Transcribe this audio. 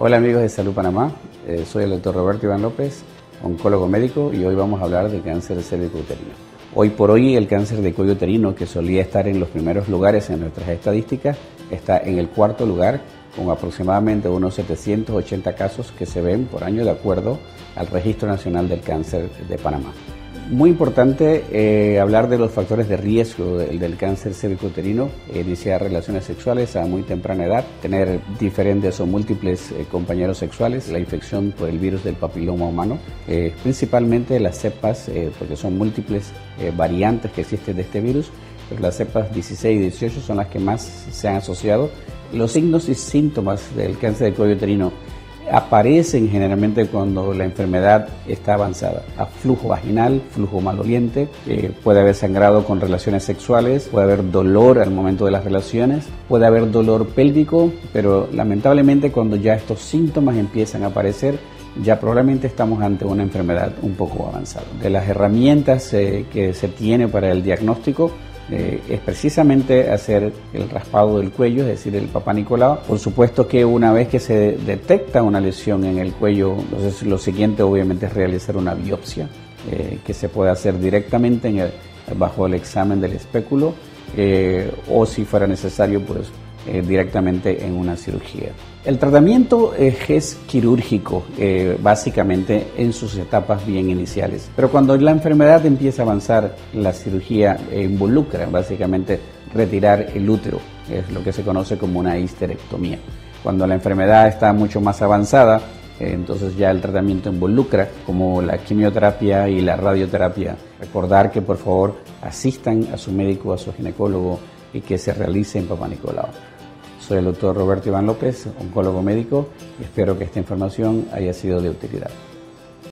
Hola amigos de Salud Panamá, soy el doctor Roberto Iván López, oncólogo médico, y hoy vamos a hablar de cáncer cervicouterino. Hoy por hoy el cáncer de cuello uterino, que solía estar en los primeros lugares en nuestras estadísticas, está en el cuarto lugar con aproximadamente unos 780 casos que se ven por año de acuerdo al Registro Nacional del Cáncer de Panamá. Muy importante hablar de los factores de riesgo del cáncer cervicouterino: iniciar relaciones sexuales a muy temprana edad, tener diferentes o múltiples compañeros sexuales, la infección por el virus del papiloma humano, principalmente las cepas, porque son múltiples variantes que existen de este virus, pero las cepas 16 y 18 son las que más se han asociado. Los signos y síntomas del cáncer de cuello uterino aparecen generalmente cuando la enfermedad está avanzada: a flujo vaginal, flujo maloliente, puede haber sangrado con relaciones sexuales, puede haber dolor al momento de las relaciones, puede haber dolor pélvico, pero lamentablemente cuando ya estos síntomas empiezan a aparecer, ya probablemente estamos ante una enfermedad un poco avanzada. De las herramientas que se tiene para el diagnóstico, es precisamente hacer el raspado del cuello, es decir, el Papanicolaou. Por supuesto que una vez que se detecta una lesión en el cuello, entonces lo siguiente obviamente es realizar una biopsia que se puede hacer directamente bajo el examen del espéculo, o si fuera necesario, pues directamente en una cirugía. El tratamiento es quirúrgico, básicamente en sus etapas bien iniciales, pero cuando la enfermedad empieza a avanzar, la cirugía involucra básicamente retirar el útero, es lo que se conoce como una histerectomía. Cuando la enfermedad está mucho más avanzada, entonces ya el tratamiento involucra como la quimioterapia y la radioterapia. Recordar que por favor asistan a su médico, a su ginecólogo, y que se realice en Papanicolaou. Soy el doctor Roberto Iván López, oncólogo médico, y espero que esta información haya sido de utilidad.